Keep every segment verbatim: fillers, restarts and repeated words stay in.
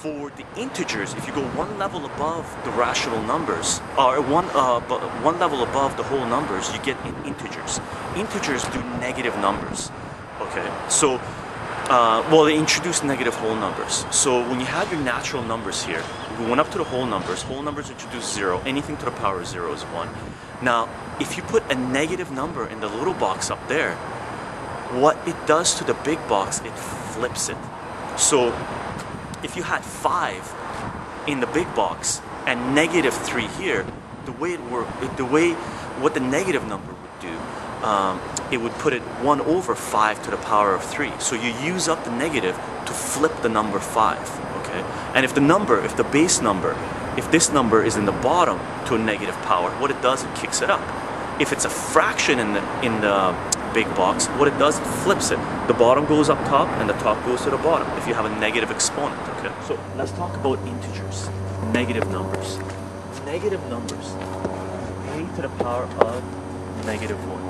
for the integers, if you go one level above the rational numbers, or one, uh, one level above the whole numbers, you get in integers. Integers do negative numbers, okay? So, uh, well, they introduce negative whole numbers. So when you have your natural numbers here, we went up to the whole numbers, whole numbers introduce zero, anything to the power of zero is one. Now, if you put a negative number in the little box up there, what it does to the big box, it flips it. So, if you had five in the big box and negative three here, the way it worked, the way what the negative number would do, um, it would put it one over five to the power of three. So you use up the negative to flip the number five. Okay, and if the number, if the base number, if this number is in the bottom to a negative power, what it does, it kicks it up. If it's a fraction in the in the big box, what it does, it flips it. The bottom goes up top and the top goes to the bottom if you have a negative exponent, okay? So let's talk about integers, negative numbers. Negative numbers, a to the power of negative one.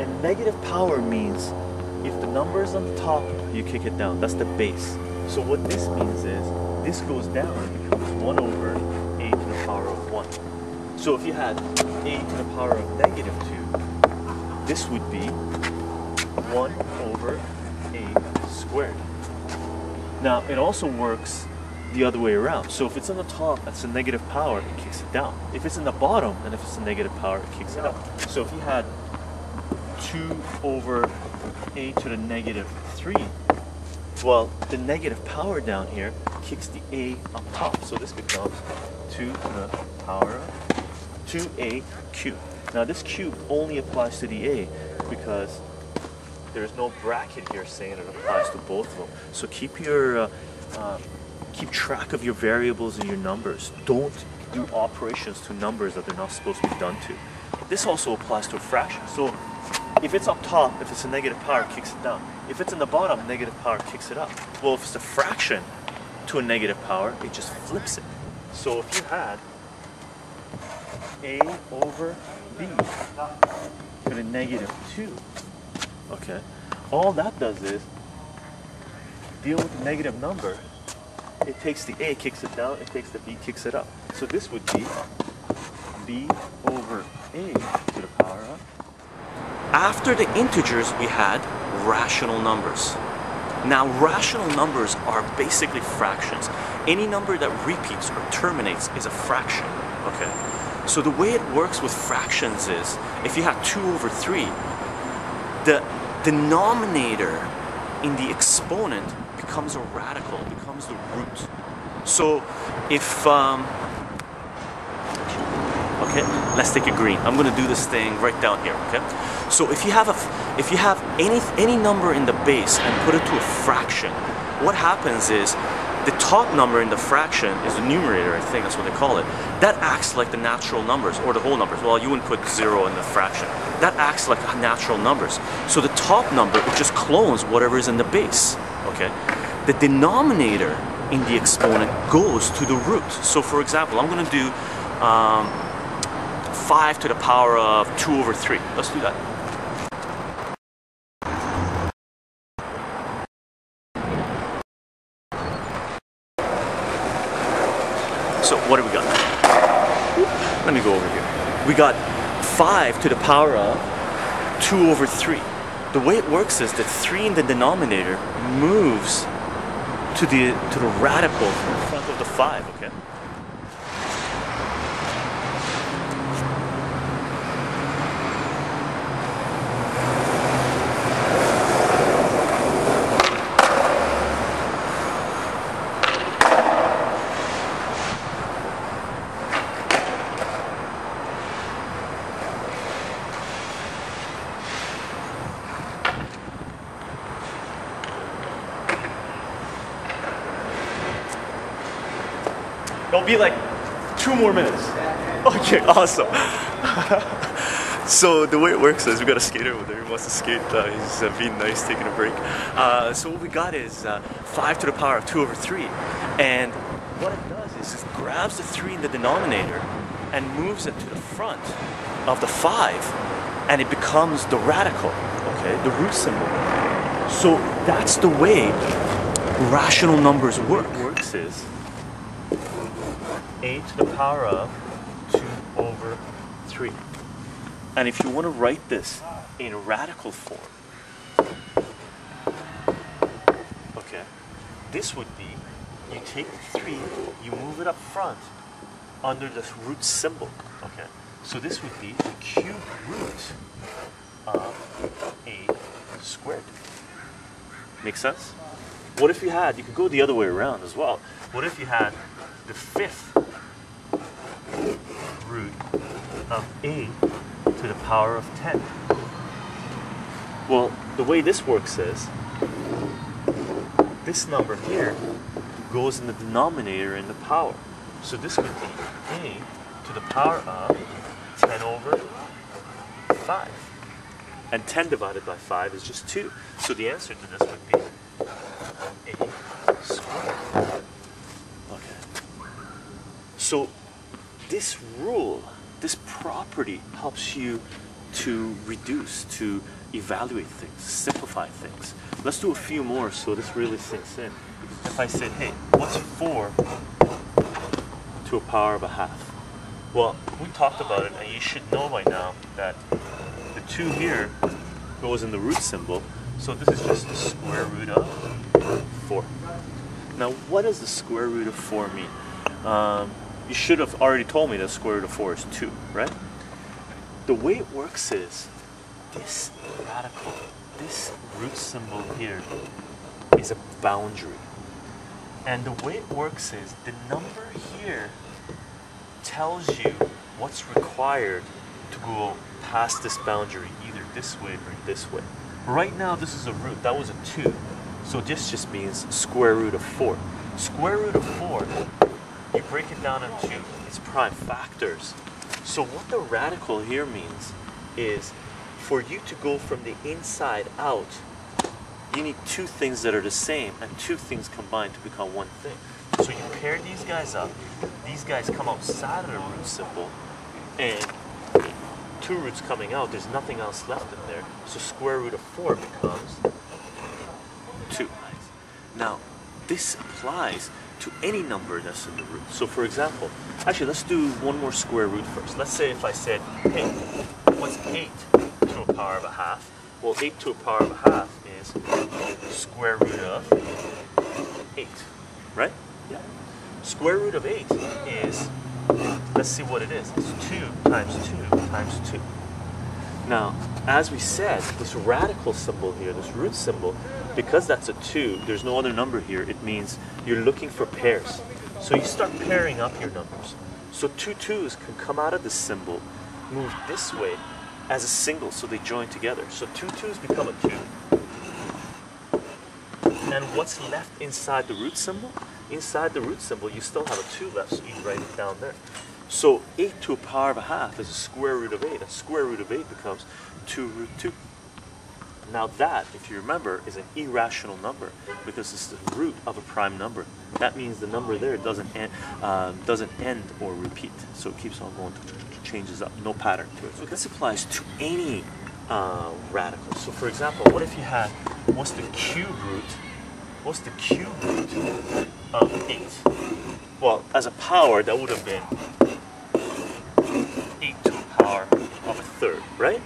And negative power means if the number is on top, you kick it down. That's the base. So what this means is this goes down, it becomes one over a to the power of one. So if you had a to the power of negative two, this would be one over a squared. Now, it also works the other way around. So if it's on the top, that's a negative power, it kicks it down. If it's in the bottom, and if it's a negative power, it kicks it up. So if you had two over a to the negative three, well, the negative power down here kicks the a up top. So this becomes two to the power of two a cubed. Now this cube only applies to the a because there's no bracket here saying it applies to both of them. So keep your uh, uh, keep track of your variables and your numbers. Don't do operations to numbers that they're not supposed to be done to. This also applies to a fraction. So if it's up top, if it's a negative power, it kicks it down. If it's in the bottom, negative power kicks it up. Well, if it's a fraction to a negative power, it just flips it. So if you had a over b to the negative two, okay, all that does is deal with the negative number. It takes the a, kicks it down, it takes the b, kicks it up. So this would be b over a to the power of. After the integers, we had rational numbers. Now, rational numbers are basically fractions. Any number that repeats or terminates is a fraction, okay? So the way it works with fractions is, if you have two over three, the denominator in the exponent becomes a radical, becomes the root. So if, um, okay, let's take a green. I'm gonna do this thing right down here, okay? So if you have a, if you have any, any number in the base and put it to a fraction, what happens is, the top number in the fraction is the numerator, I think that's what they call it. That acts like the natural numbers, or the whole numbers. Well, you wouldn't put zero in the fraction. That acts like natural numbers. So the top number, it just clones whatever is in the base, okay? The denominator in the exponent goes to the root. So for example, I'm gonna do um, five to the power of two over three. Let's do that. So what do we got? Let me go over here. We got five to the power of two over three. The way it works is that three in the denominator moves to the to the radical in front of the five, okay? It'll be like two more minutes. Okay, awesome. So the way it works is we got a skater over there. He wants to skate. Uh, he's uh, being nice, taking a break. Uh, so what we got is uh, five to the power of two over three. And what it does is it grabs the three in the denominator and moves it to the front of the five. And it becomes the radical, okay, the root symbol. So that's the way rational numbers work? What works is a to the power of two over three. And if you want to write this in radical form, okay, this would be, you take the three, you move it up front under the root symbol, okay? So this would be the cube root of a squared. Make sense? What if you had, you could go the other way around as well. What if you had the fifth root of a to the power of ten? Well, the way this works is, this number here goes in the denominator in the power. So this would be a to the power of ten over five. And ten divided by five is just two. So the answer to this would be a squared. Okay. So this rule, this property helps you to reduce, to evaluate things, simplify things. Let's do a few more so this really sinks in. If I said, hey, what's four to a power of a half? Well, we talked about it, and you should know by now that the two here goes in the root symbol, so this is just the square root of four. Now, what does the square root of four mean? Um, you should have already told me that square root of four is two, right? The way it works is, this radical, this root symbol here, is a boundary. And the way it works is, the number here tells you what's required to go past this boundary, either this way or this way. Right now, this is a root. That was a two. So this just means square root of four. Square root of four, you break it down into its prime factors. So what the radical here means is for you to go from the inside out, you need two things that are the same and two things combined to become one thing. So you pair these guys up, these guys come outside of the root symbol, and two roots coming out, there's nothing else left in there. So square root of four becomes two. Now, this applies to any number that's in the root. So for example, actually let's do one more square root first. Let's say if I said, hey, what's eight to a power of a half? Well, eight to a power of a half is square root of eight, right? Yeah. Square root of eight is, let's see what it is, it's two times two times two. Now, as we said, this radical symbol here, this root symbol, because that's a two, there's no other number here, it means you're looking for pairs. So you start pairing up your numbers. So two twos can come out of this symbol, move this way, as a single, so they join together. So two twos become a two. And what's left inside the root symbol? Inside the root symbol, you still have a two left, so you write it down there. So eight to a power of a half is a square root of eight, and square root of eight becomes two root two. Now that, if you remember, is an irrational number, because it's the root of a prime number. That means the number there doesn't end, uh, doesn't end or repeat, so it keeps on going, changes up, no pattern to it. So this applies to any uh, radical. So for example, what if you had, what's the cube root? What's the cube root of eight? Well, as a power, that would have been eight to the power of a third, right?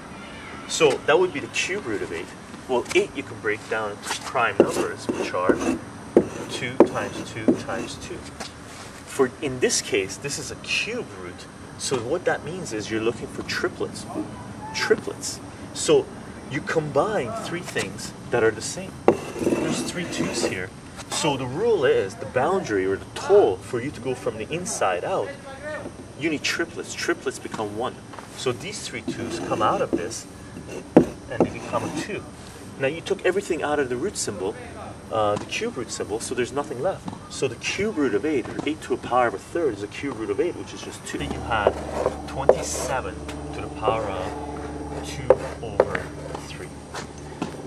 So that would be the cube root of eight. Well, eight you can break down into prime numbers, which are two times two times two. For, in this case, this is a cube root. So what that means is you're looking for triplets. Triplets. So you combine three things that are the same. There's three twos here. So the rule is, the boundary or the toll for you to go from the inside out, you need triplets. Triplets become one. So these three twos come out of this and they become a two. Now you took everything out of the root symbol, uh, the cube root symbol, so there's nothing left. So the cube root of eight, or eight to a power of a third, is a cube root of eight, which is just two. Then you had twenty-seven to the power of two over three.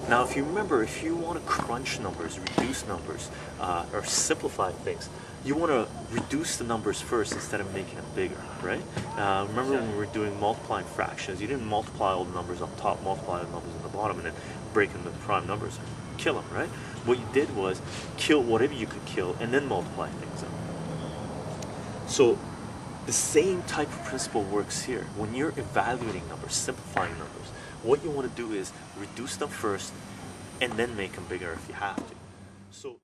Now if you remember, if you want to crunch numbers, reduce numbers, uh, or simplify things, you want to reduce the numbers first instead of making them bigger, right? Uh, remember when we were doing multiplying fractions, you didn't multiply all the numbers up top, multiply the numbers on the bottom, and then break them into prime numbers, kill them, right? What you did was kill whatever you could kill and then multiply things up. So the same type of principle works here. When you're evaluating numbers, simplifying numbers, what you want to do is reduce them first and then make them bigger if you have to. So